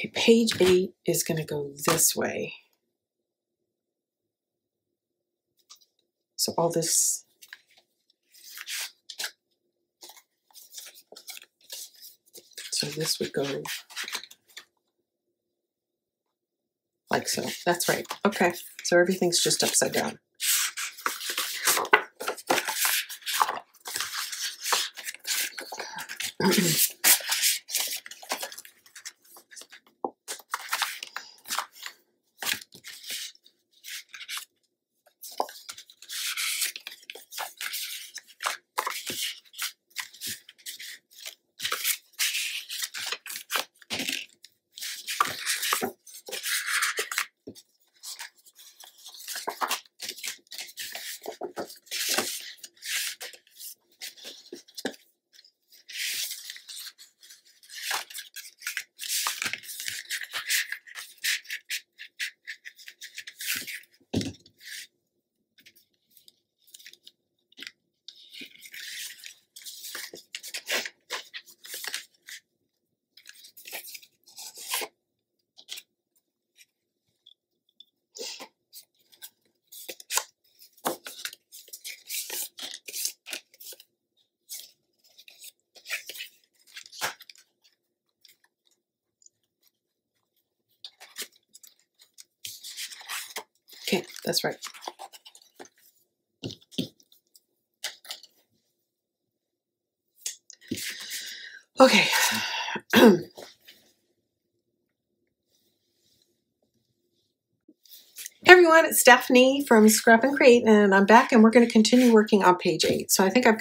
Okay, page 8 is going to go this way. So all this would go like so. That's right. Okay, so everything's just upside down. Okay, that's right. Okay. Everyone, it's Stephanie from Scrap and Create, and I'm back, and we're going to continue working on page 8. So I think I'm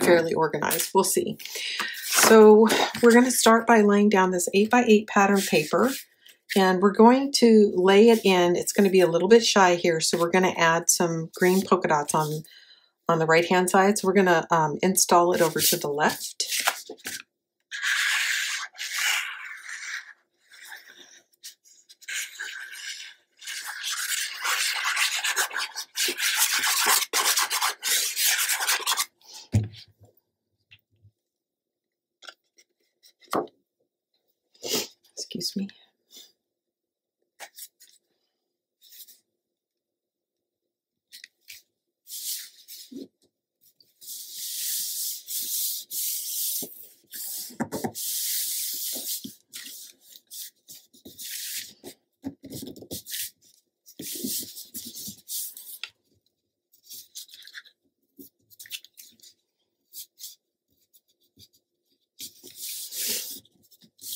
fairly organized. We'll see. So we're going to start by laying down this 8x8 pattern paper. And we're going to lay it in. It's going to be a little bit shy here, so we're going to add some green polka dots on the right-hand side. So we're going to install it over to the left. Excuse me.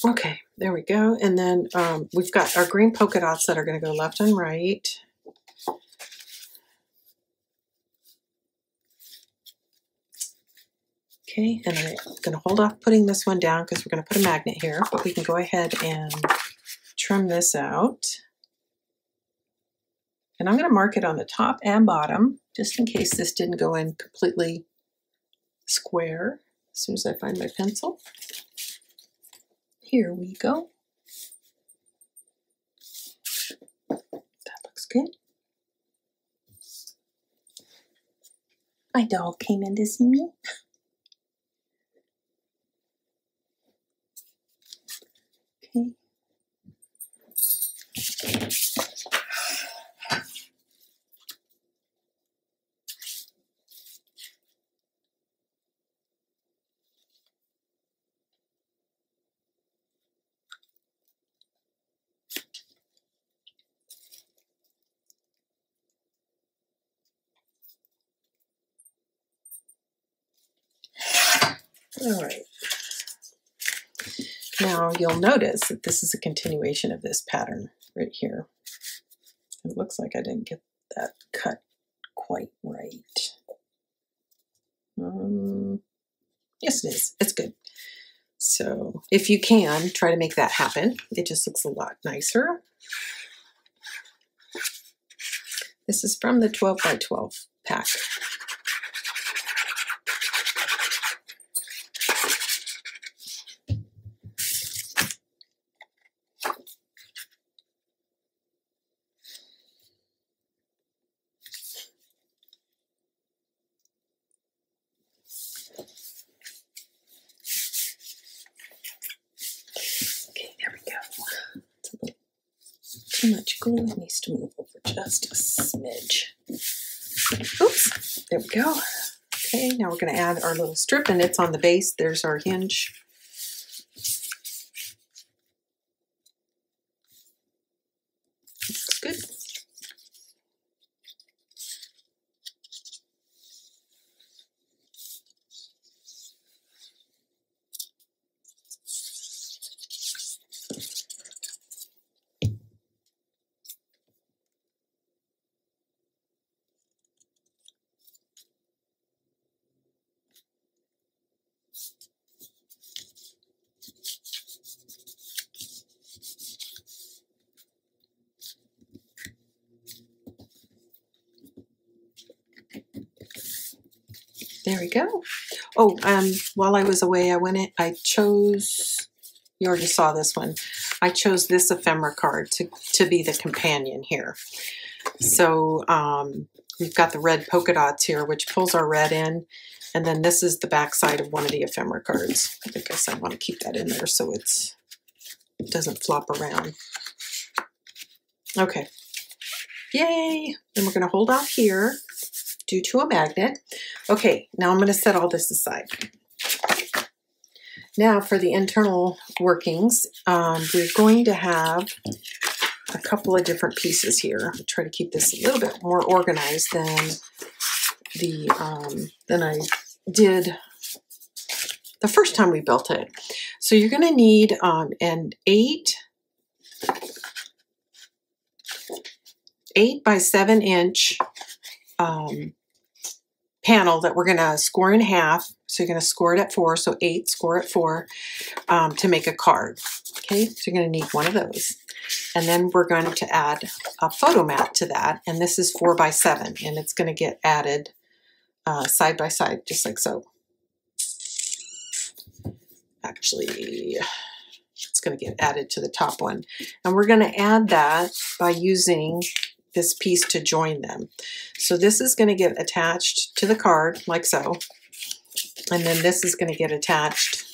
Okay, there we go. And then we've got our green polka dots that are going to go left and right. Okay, and I'm going to hold off putting this one down because we're going to put a magnet here, but we can go ahead and trim this out. And I'm going to mark it on the top and bottom just in case this didn't go in completely square as soon as I find my pencil. Here we go. That looks good. My dog came in to see me. Okay. All right, now you'll notice that this is a continuation of this pattern right here. It looks like I didn't get that cut quite right. Yes, it is. It's good. So if you can, try to make that happen. It just looks a lot nicer. This is from the 12x12 pack. too much glue. It needs to move over just a smidge. Oops, there we go. Okay, now we're going to add our little strip, and it's on the base. There's our hinge. Looks good. There we go. Oh, while I was away, I chose, you already saw this one. I chose this ephemera card to be the companion here. So we've got the red polka dots here, which pulls our red in. And then this is the back side of one of the ephemera cards. I guess I want to keep that in there so it doesn't flop around. Okay. Yay. Then we're going to hold off here. Due to a magnet. Okay, now I'm going to set all this aside. Now for the internal workings, we're going to have a couple of different pieces here. I'll try to keep this a little bit more organized than I did the first time we built it. So you're going to need an 8 by 7 inch panel that we're going to score in half. So you're going to score it at 4. So 8, score at 4 to make a card. Okay, so you're going to need one of those. And then we're going to add a photo mat to that. And this is 4 by 7. And it's going to get added side by side, just like so. Actually, it's going to get added to the top one. And we're going to add that by using this piece to join them. So this is going to get attached to the card like so, and then this is going to get attached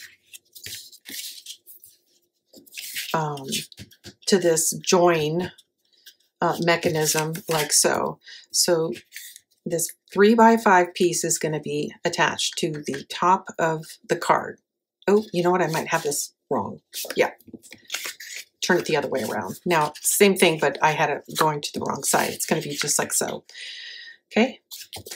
to this join mechanism like so. So this 3 by 5 piece is going to be attached to the top of the card. Oh, you know what? I might have this wrong. Yeah. Turn it the other way around. Now, same thing, but I had it going to the wrong side. It's going to be just like so. Okay,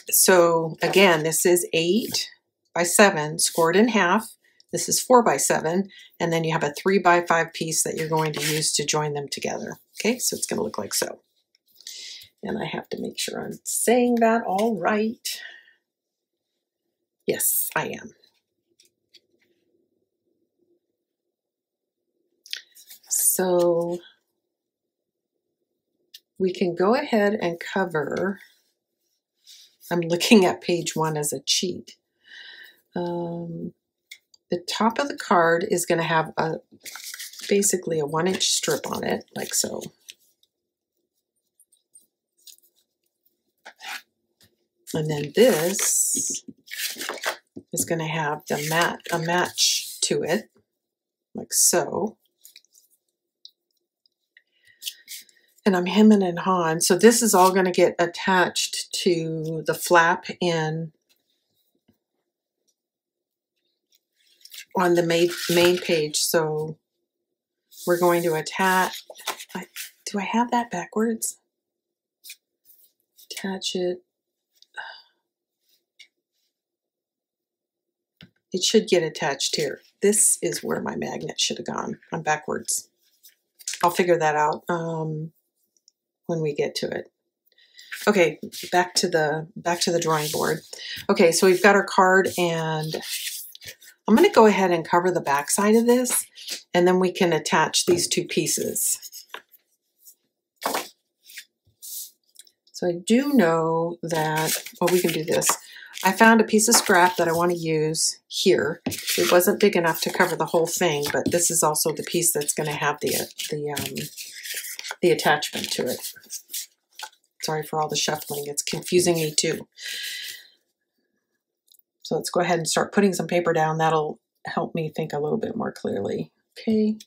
so again, this is 8 by 7 scored in half. This is 4 by 7, and then you have a 3 by 5 piece that you're going to use to join them together. Okay, so it's going to look like so. And I have to make sure I'm saying that all right. Yes, I am. So we can go ahead and cover, I'm looking at page 1 as a cheat. The top of the card is going to have basically a 1-inch strip on it, like so. And then this is going to have the a match to it, like so. And I'm hemming and hawing. So this is all going to get attached to the flap in on the main page. So we're going to attach. Do I have that backwards? Attach it. It should get attached here. This is where my magnet should have gone. I'm backwards. I'll figure that out. When we get to it. Okay, back to the drawing board. Okay, so we've got our card, and I'm going to go ahead and cover the back side of this, and then we can attach these two pieces. So I do know that, well, we can do this. I found a piece of scrap that I want to use here. It wasn't big enough to cover the whole thing, but this is also the piece that's going to have the attachment to it. Sorry for all the shuffling. It's confusing me too. So let's go ahead and start putting some paper down. That'll help me think a little bit more clearly. Okay.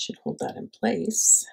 Should hold that in place.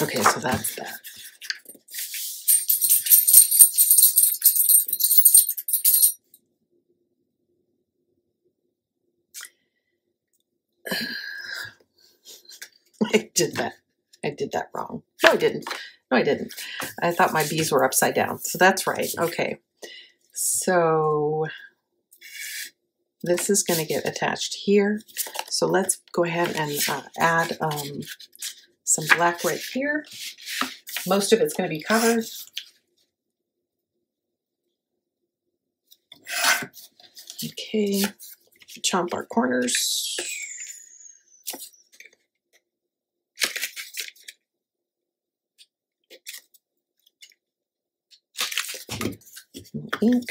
Okay, so that's that. I did that wrong. No, I didn't. No, I didn't. I thought my bees were upside down. So that's right. Okay. So this is going to get attached here. So let's go ahead and add some black right here. Most of it's going to be covered. Okay. Chomp our corners. Ink.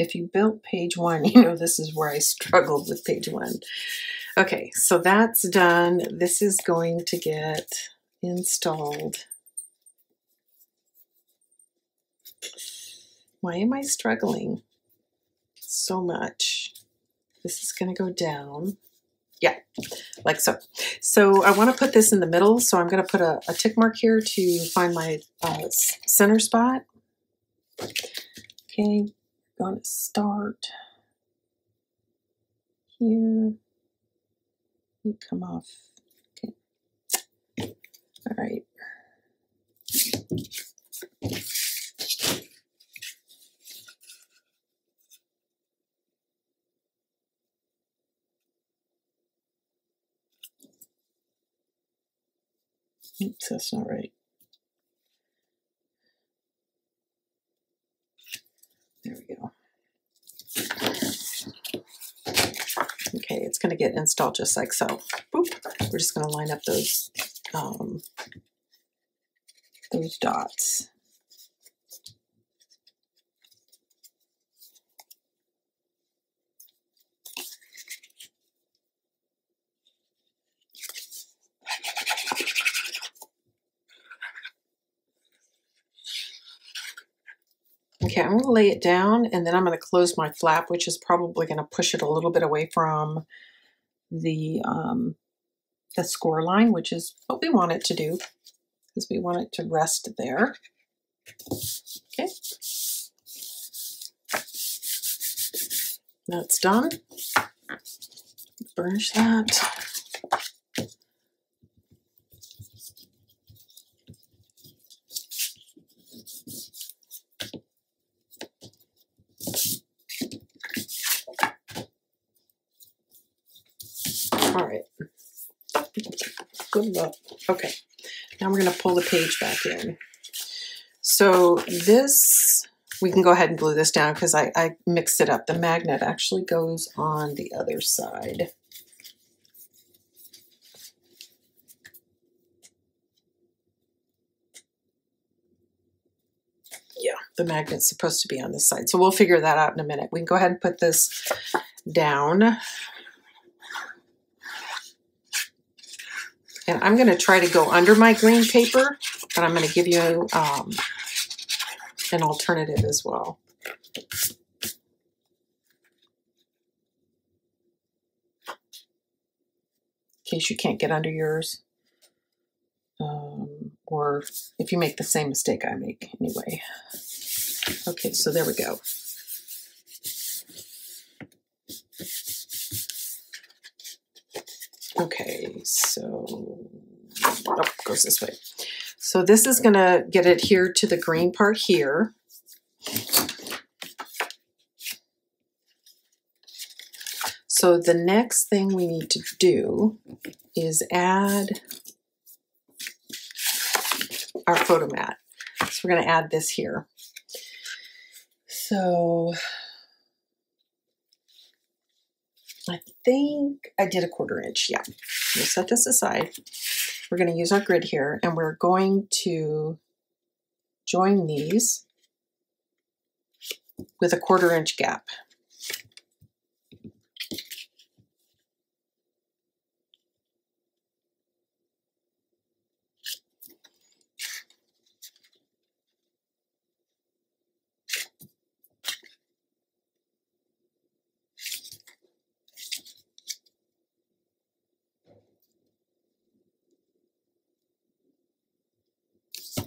If you built page one, you know this is where I struggled with page one. Okay, so that's done. This is going to get installed. Why am I struggling so much? This is going to go down. Yeah, like so. So I want to put this in the middle, so I'm going to put a tick mark here to find my center spot. Okay. Going to start here. We come off. Okay. All right. Oops, that's not right. There we go. Okay, it's going to get installed just like so. Boop. We're just going to line up those dots. Okay, I'm going to lay it down, and then I'm going to close my flap, which is probably going to push it a little bit away from the score line, which is what we want it to do, because we want it to rest there. Okay. That's done. Burnish that. Okay, now we're going to pull the page back in. So this, we can go ahead and glue this down because I mixed it up. The magnet actually goes on the other side. Yeah, the magnet's supposed to be on this side. So we'll figure that out in a minute. We can go ahead and put this down. And I'm going to try to go under my green paper, but I'm going to give you an alternative as well. In case you can't get under yours. or if you make the same mistake I make anyway. Okay, so there we go. Okay, so oh, goes this way. So this is going to get it here to the green part here. So the next thing we need to do is add our photo mat. So we're going to add this here. So I think I did a 1/4 inch. Yeah, we'll set this aside. We're going to use our grid here, and we're going to join these with a 1/4 inch gap.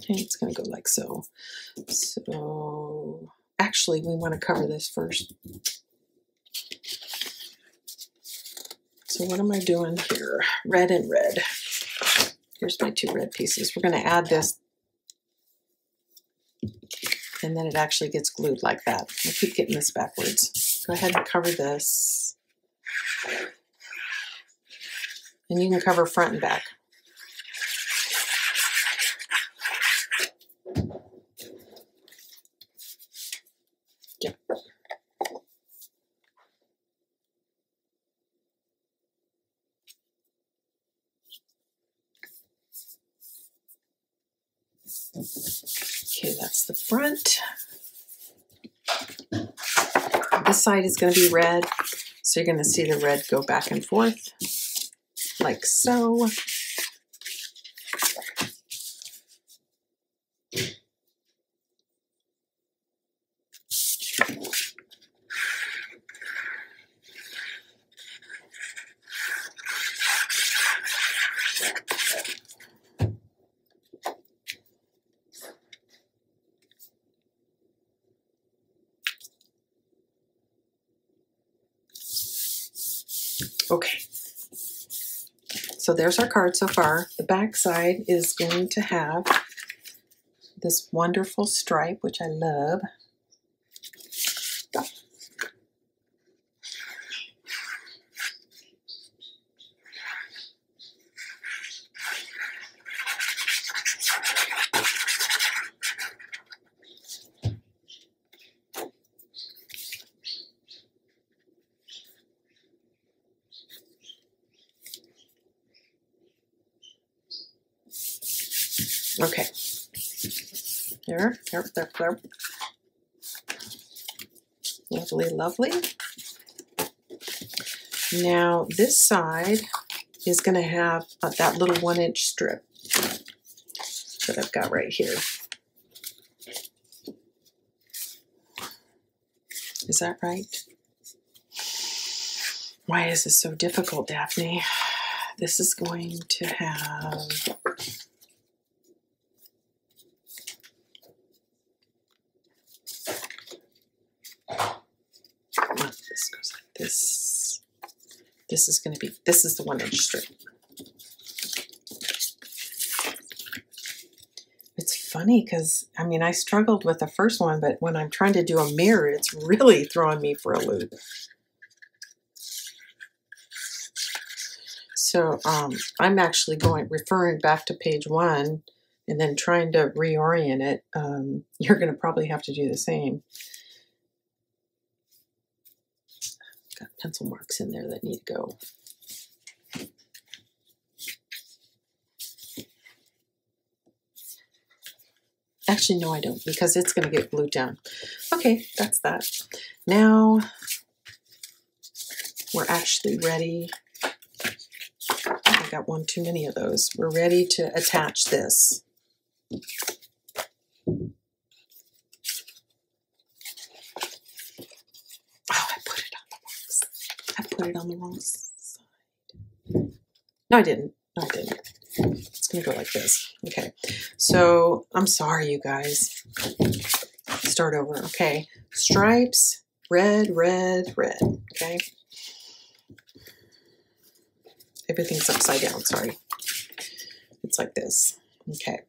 It's going to go like so. So actually we want to cover this first. So what am I doing here? Red and red. Here's my 2 red pieces. We're going to add this and then it actually gets glued like that. I keep getting this backwards. Go ahead and cover this. And you can cover front and back. Okay, that's the front. This side is going to be red, so you're going to see the red go back and forth, like so. Okay, so there's our card so far. The back side is going to have this wonderful stripe, which I love. Stop. Okay, there. Lovely, lovely. Now this side is going to have that little 1 inch strip that I've got right here. Is that right? Why is this so difficult, Daphne? This is going to have... This is going to be, this is the 1 inch strip. It's funny because, I mean, I struggled with the first one, but when I'm trying to do a mirror, it's really throwing me for a loop. So I'm actually referring back to page 1 and then trying to reorient it. You're going to probably have to do the same. Pencil marks in there that need to go. Actually, no, I don't, because it's going to get glued down. Okay, that's that. Now we're actually ready. I got one too many of those. We're ready to attach this. Put it on the wrong side. No, I didn't. It's going to go like this. Okay, so I'm sorry, you guys. Start over. Okay, stripes, red, red, red. Okay, everything's upside down. Sorry, it's like this. Okay,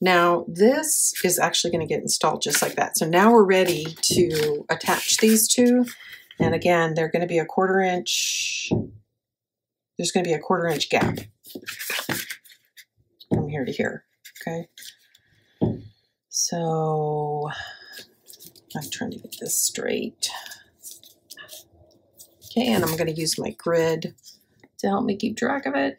now this is actually going to get installed just like that. So now we're ready to attach these two, and again, they're going to be a 1/4 inch. There's going to be a 1/4 inch gap from here to here. Okay. So I'm trying to get this straight. Okay. And I'm going to use my grid to help me keep track of it.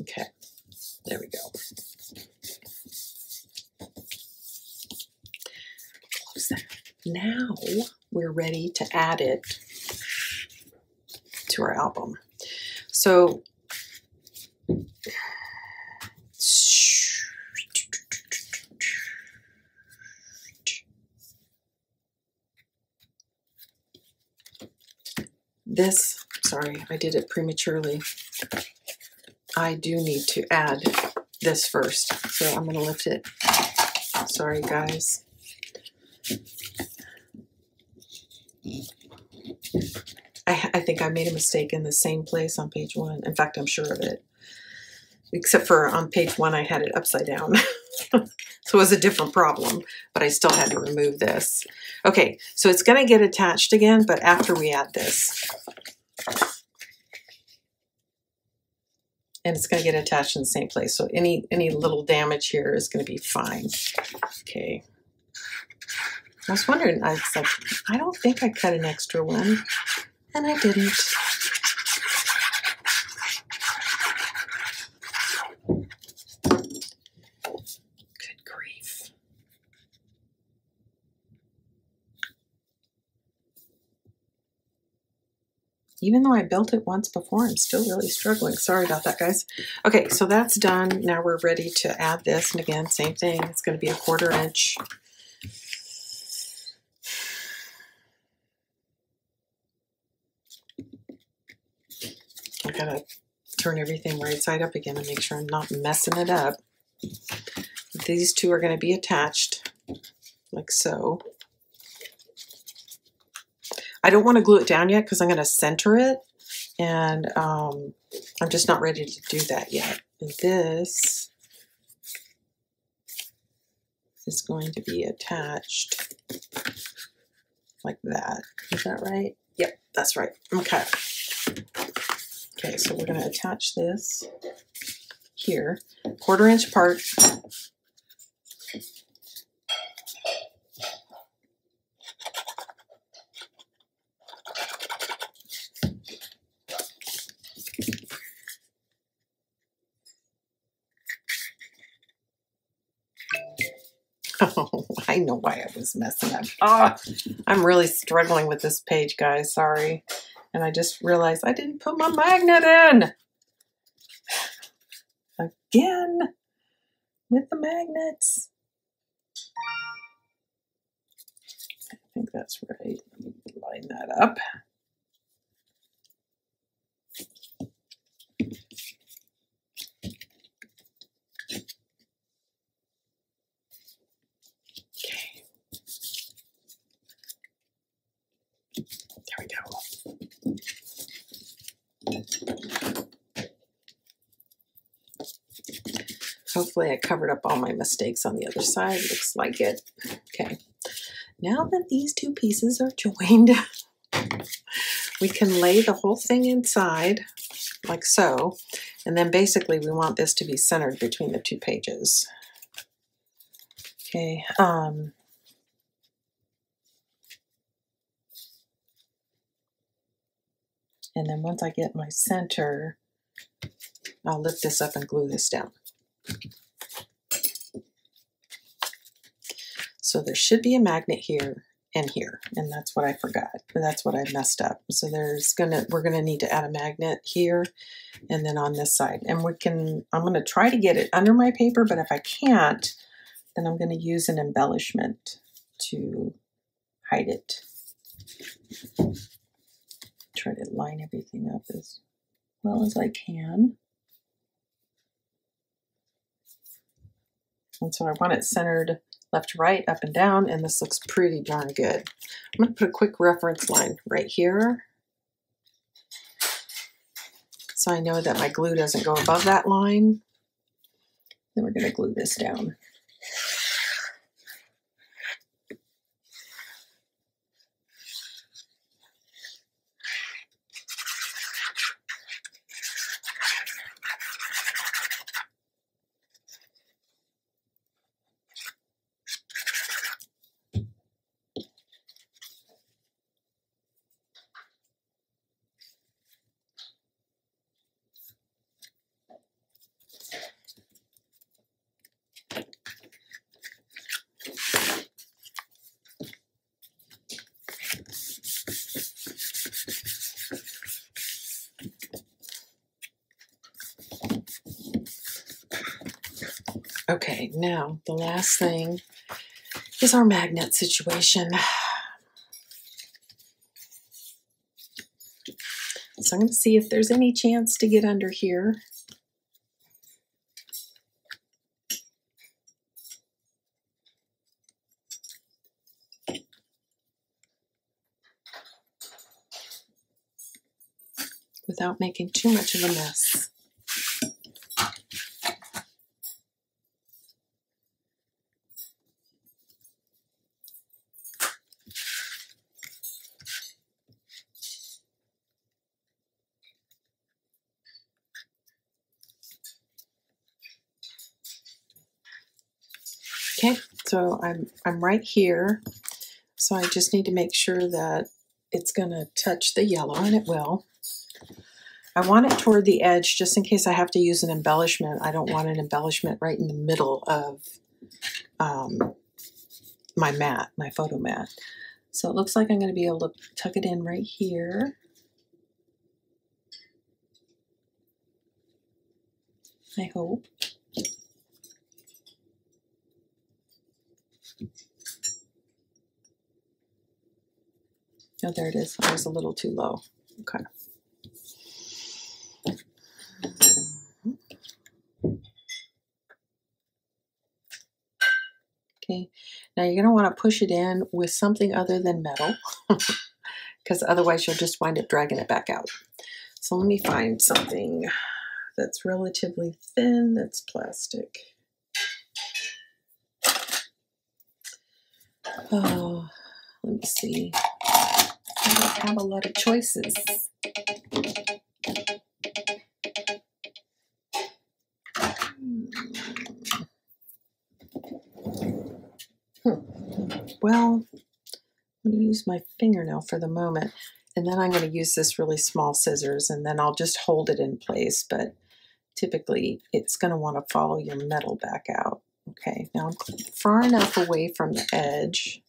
Okay, there we go. Close that. Now we're ready to add it to our album. So this, sorry, I did it prematurely. I do need to add this first, so I'm going to lift it. Sorry, guys. I think I made a mistake in the same place on page one. In fact, I'm sure of it. Except for on page one, I had it upside down. So it was a different problem, but I still had to remove this. Okay, so it's going to get attached again, but after we add this. And it's going to get attached in the same place. So any little damage here is going to be fine. Okay. I was wondering, I was like, I don't think I cut an extra one. And I didn't. Good grief. Even though I built it once before, I'm still really struggling. Sorry about that, guys. Okay, so that's done. Now we're ready to add this. And again, same thing. It's going to be a 1/4 inch. I got to turn everything right side up again and make sure I'm not messing it up. These two are going to be attached like so. I don't want to glue it down yet because I'm going to center it, and I'm just not ready to do that yet. This is going to be attached like that. Is that right? Yep, that's right. Okay. Okay, so we're going to attach this here, 1/4 inch part. Oh, I know why I was messing up. Oh, I'm really struggling with this page, guys. Sorry. And I just realized I didn't put my magnet in. Again, with the magnets. I think that's right. Let me line that up. There we go. Hopefully I covered up all my mistakes on the other side. Looks like it. Okay. Now that these two pieces are joined, we can lay the whole thing inside like so. And then basically we want this to be centered between the two pages. Okay. And then once I get my center, I'll lift this up and glue this down. So there should be a magnet here and here, and that's what I forgot. That's what I messed up. So we're gonna need to add a magnet here, and then on this side. And I'm gonna try to get it under my paper, but if I can't, then I'm gonna use an embellishment to hide it. Try to line everything up as well as I can. And so I want it centered left to right, up and down, and this looks pretty darn good. I'm going to put a quick reference line right here, so I know that my glue doesn't go above that line. Then we're going to glue this down. Okay, now the last thing is our magnet situation. So I'm going to see if there's any chance to get under here. Without making too much of a mess. Okay, so I'm right here, so I just need to make sure that it's going to touch the yellow, and it will. I want it toward the edge just in case I have to use an embellishment. I don't want an embellishment right in the middle of my mat, my photo mat. So it looks like I'm going to be able to tuck it in right here. I hope. Oh, there it is. I was a little too low. Okay. Okay. Now you're going to want to push it in with something other than metal, because otherwise you'll just wind up dragging it back out. So let me find something that's relatively thin, that's plastic. Oh, let me see. I don't have a lot of choices. Well, I'm going to use my fingernail for the moment, and then I'm going to use this really small scissors, and then I'll just hold it in place, but typically it's going to want to follow your metal back out. Okay, now I'm far enough away from the edge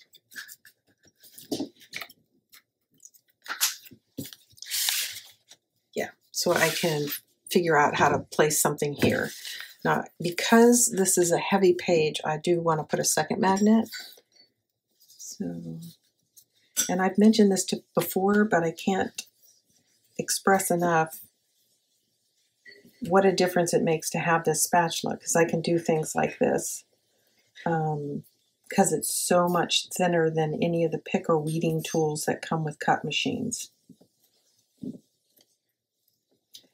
so I can figure out how to place something here. Now, because this is a heavy page, I do want to put a second magnet. So, and I've mentioned this before, but I can't express enough what a difference it makes to have this spatula, because I can do things like this because it's so much thinner than any of the pick or weeding tools that come with cut machines.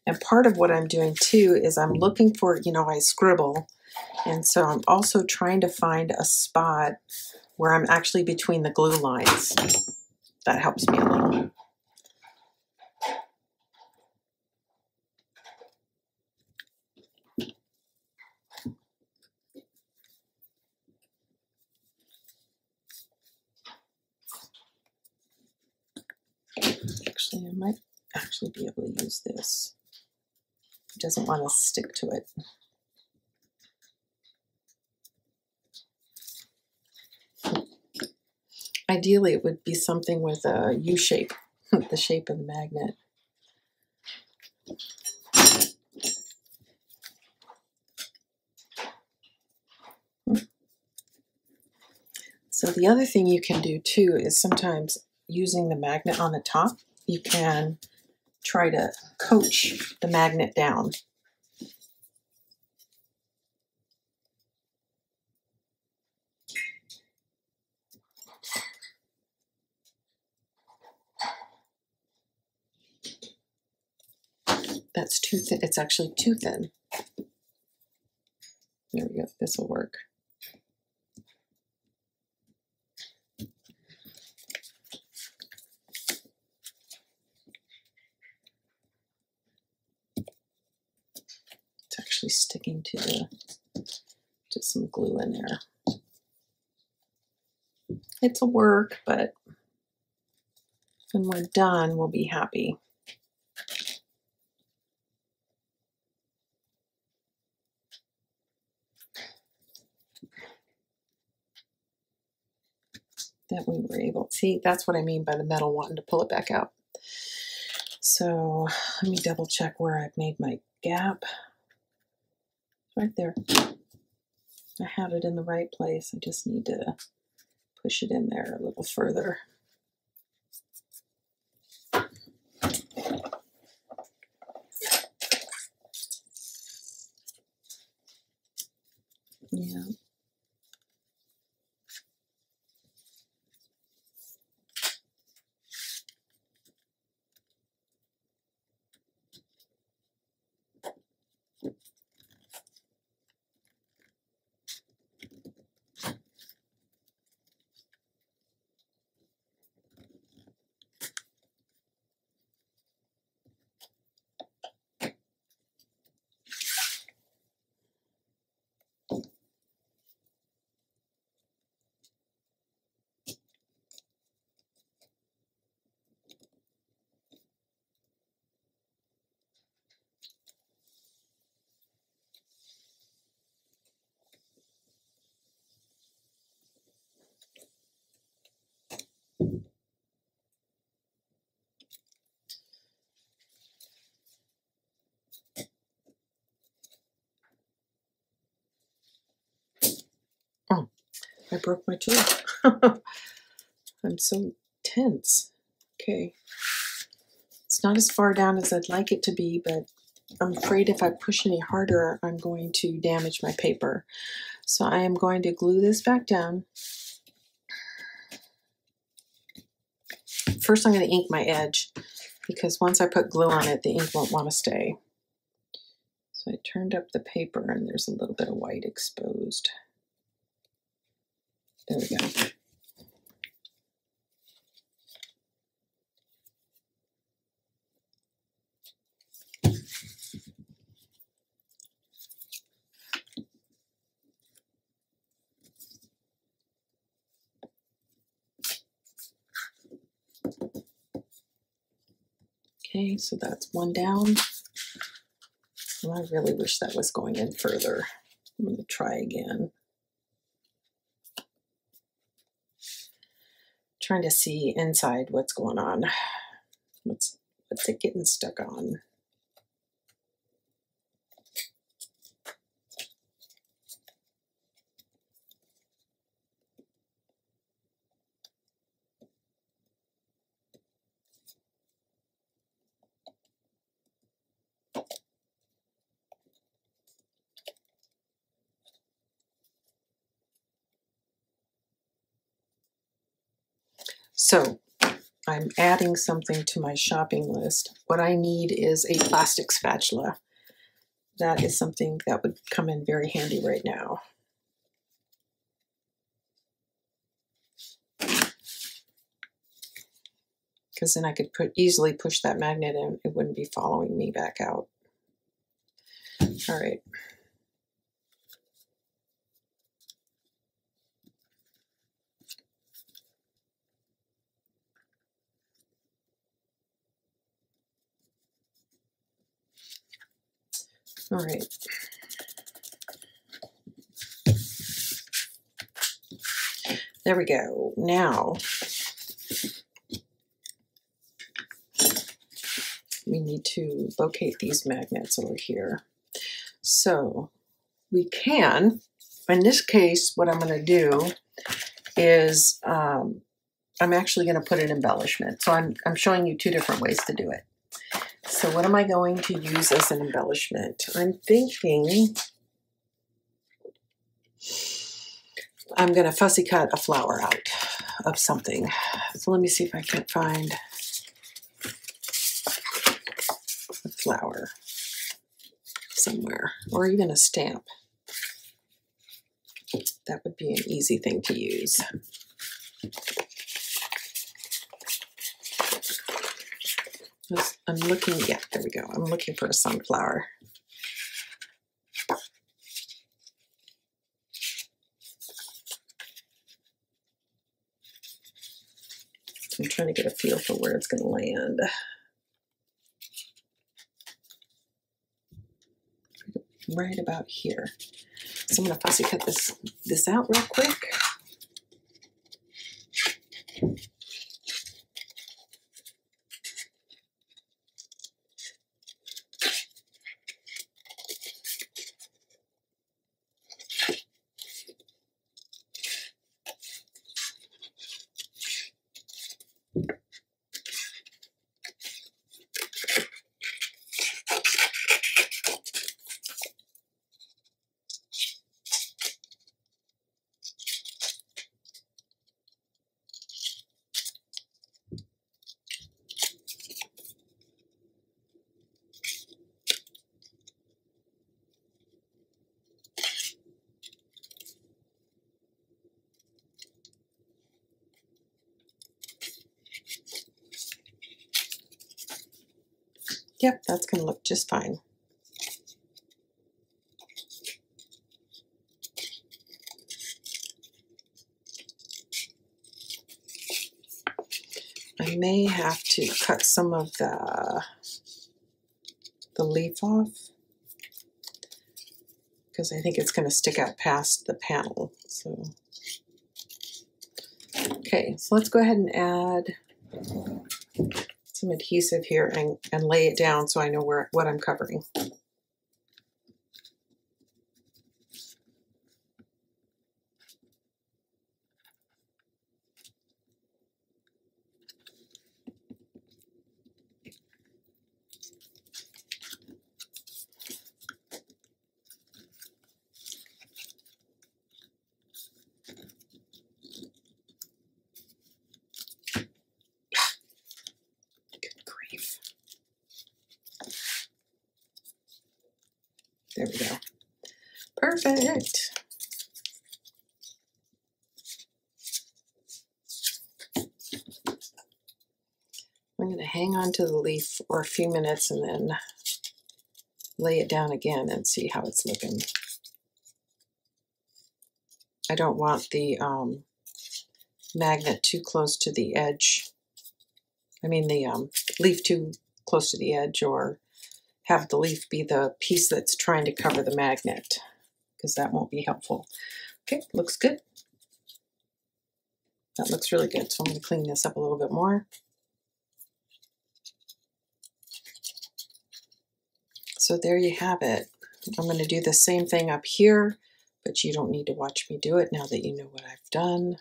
And part of what I'm doing too is I'm looking for, you know, I scribble, and so I'm also trying to find a spot where I'm actually between the glue lines. That helps me a little. Actually, I might actually be able to use this. It doesn't want to stick to it. Ideally, it would be something with a U shape, the shape of the magnet. So the other thing you can do too is sometimes using the magnet on the top, you can try to coach the magnet down. That's too thin. It's actually too thin. There we go. This will work. It's actually sticking to some glue in there. It'll work, but when we're done, we'll be happy. That we were able to see. That's what I mean by the metal wanting to pull it back out. So let me double check where I've made my gap. Right there. I had it in the right place. I just need to push it in there a little further. Yeah. Oh, I broke my tool. I'm so tense. Okay. It's not as far down as I'd like it to be, but I'm afraid if I push any harder, I'm going to damage my paper. So I am going to glue this back down. First, I'm going to ink my edge because once I put glue on it, the ink won't want to stay. So I turned up the paper and there's a little bit of white exposed. There we go. Okay, so that's one down. Well, I really wish that was going in further. I'm going to try again. Trying to see inside what's going on. What's it getting stuck on? So I'm adding something to my shopping list. What I need is a plastic spatula. That is something that would come in very handy right now. Because then I could easily push that magnet in. It wouldn't be following me back out. All right. All right. There we go. Now we need to locate these magnets over here. So we can, in this case, what I'm going to do is I'm actually going to put an embellishment. So I'm showing you two different ways to do it. So what am I going to use as an embellishment? I'm thinking I'm going to fussy cut a flower out of something. So let me see if I can't find a flower somewhere, or even a stamp. That would be an easy thing to use. I'm looking, yeah, there we go. I'm looking for a sunflower. I'm trying to get a feel for where it's going to land. Right about here. So I'm going to fussy cut this out real quick. Yep, that's going to look just fine. I may have to cut some of the leaf off because I think it's going to stick out past the panel. So, okay, so let's go ahead and add some adhesive here and lay it down so I know what I'm covering. There we go. Perfect. I'm going to hang on to the leaf for a few minutes and then lay it down again and see how it's looking. I don't want the magnet too close to the edge. I mean the leaf too close to the edge, or have the leaf be the piece that's trying to cover the magnet, because that won't be helpful. Okay, looks good. That looks really good. So I'm going to clean this up a little bit more. So there you have it. I'm going to do the same thing up here, but you don't need to watch me do it now that you know what I've done.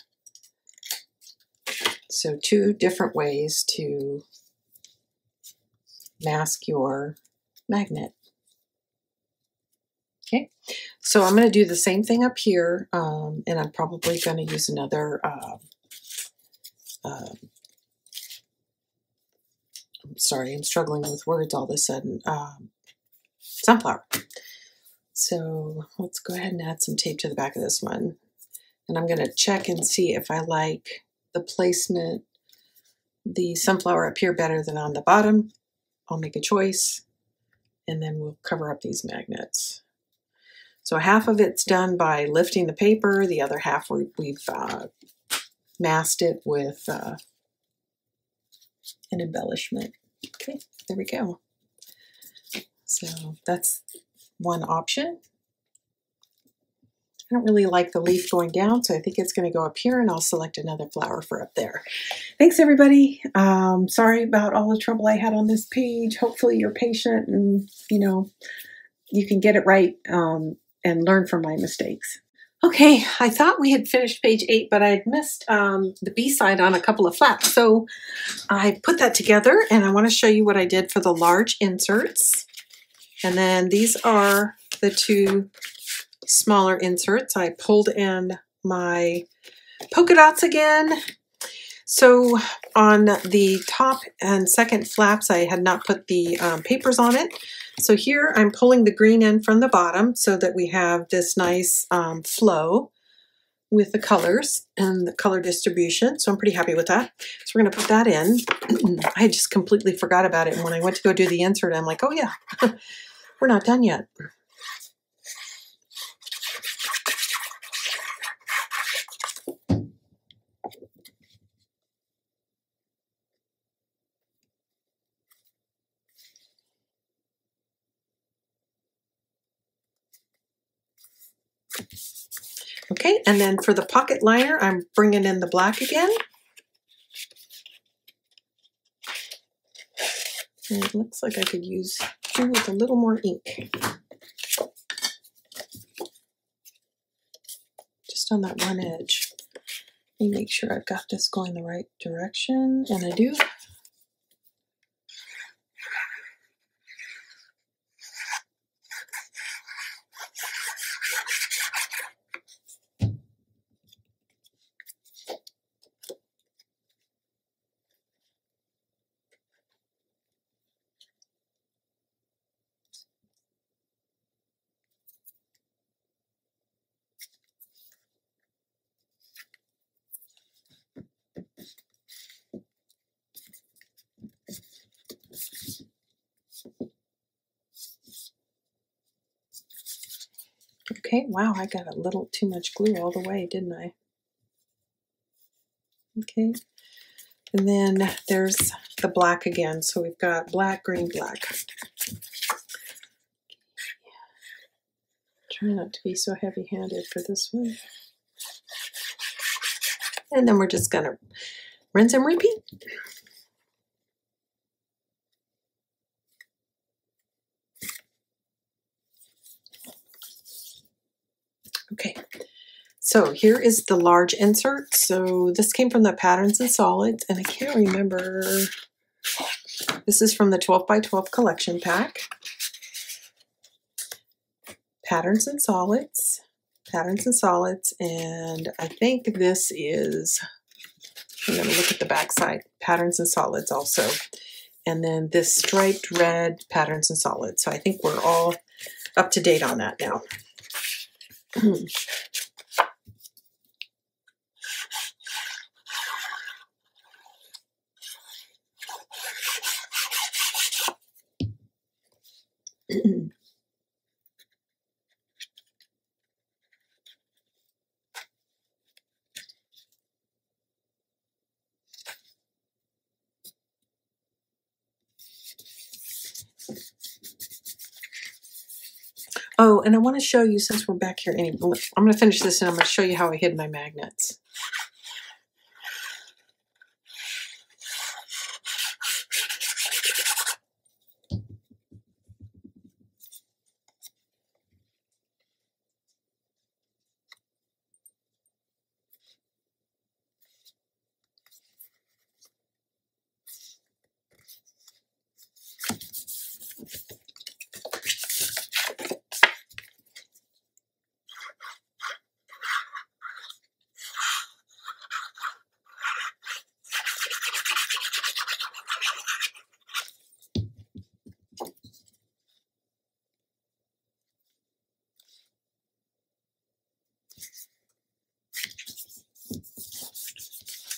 So two different ways to mask your magnet. Okay, so I'm going to do the same thing up here, and I'm probably going to use another I'm sorry, I'm struggling with words all of a sudden, sunflower. So let's go ahead and add some tape to the back of this one, and I'm going to check and see if I like the placement, the sunflower up here better than on the bottom. I'll make a choice. And then we'll cover up these magnets. So half of it's done by lifting the paper, the other half we've masked it with an embellishment. Okay, there we go. So that's one option. I don't really like the leaf going down, so I think it's going to go up here, and I'll select another flower for up there. Thanks, everybody. Sorry about all the trouble I had on this page. Hopefully you're patient and, you know, you can get it right and learn from my mistakes. Okay, I thought we had finished page 8, but I had missed the B side on a couple of flaps. So I put that together, and I want to show you what I did for the large inserts. And then these are the two smaller inserts. I pulled in my polka dots again. So on the top and second flaps, I had not put the papers on it. So here I'm pulling the green in from the bottom so that we have this nice flow with the colors and the color distribution. So I'm pretty happy with that. So we're going to put that in. I just completely forgot about it. And when I went to go do the insert, I'm like, oh yeah, we're not done yet. Okay, and then for the pocket liner, I'm bringing in the black again. And it looks like I could use two with a little more ink. Just on that one edge. Let me make sure I've got this going the right direction, and I do. Okay, wow, I got a little too much glue all the way, didn't I? Okay, and then there's the black again. So we've got black, green, black. Try not to be so heavy-handed for this one. And then we're just going to rinse and repeat. Okay, so here is the large insert. So this came from the Patterns and Solids, and I can't remember. This is from the 12 by 12 collection pack. Patterns and Solids, Patterns and Solids, and I think this is, I'm going to look at the back side, Patterns and Solids also. And then this striped red, Patterns and Solids. So I think we're all up to date on that now. Oh, and I want to show you, since we're back here, I'm going to finish this and I'm going to show you how I hid my magnets.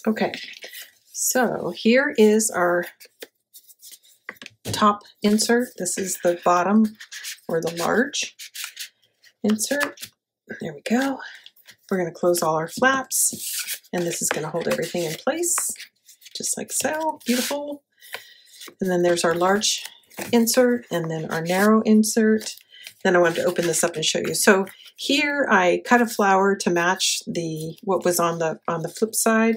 Okay, so here is our top insert. This is the bottom or the large insert. There we go. We're going to close all our flaps, and this is going to hold everything in place, just like so. Beautiful. And then there's our large insert, and then our narrow insert. Then I wanted to open this up and show you. So here I cut a flower to match the what was on the flip side.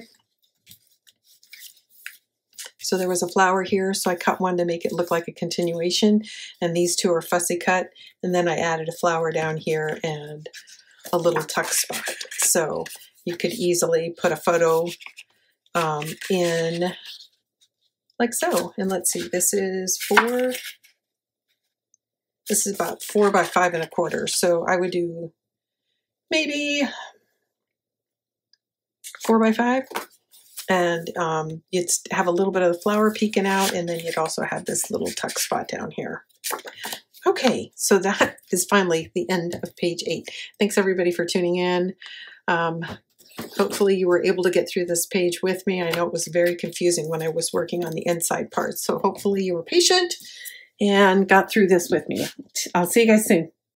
So there was a flower here, so I cut one to make it look like a continuation, and these two are fussy cut, and then I added a flower down here and a little tuck spot. So you could easily put a photo in like so. And let's see, this is about 4 by 5 1/4. So I would do maybe 4 by 5. And you'd have a little bit of the flower peeking out, and then you'd also have this little tuck spot down here. Okay, so that is finally the end of page 8. Thanks everybody for tuning in. Hopefully you were able to get through this page with me. I know it was very confusing when I was working on the inside part, so hopefully you were patient and got through this with me. I'll see you guys soon.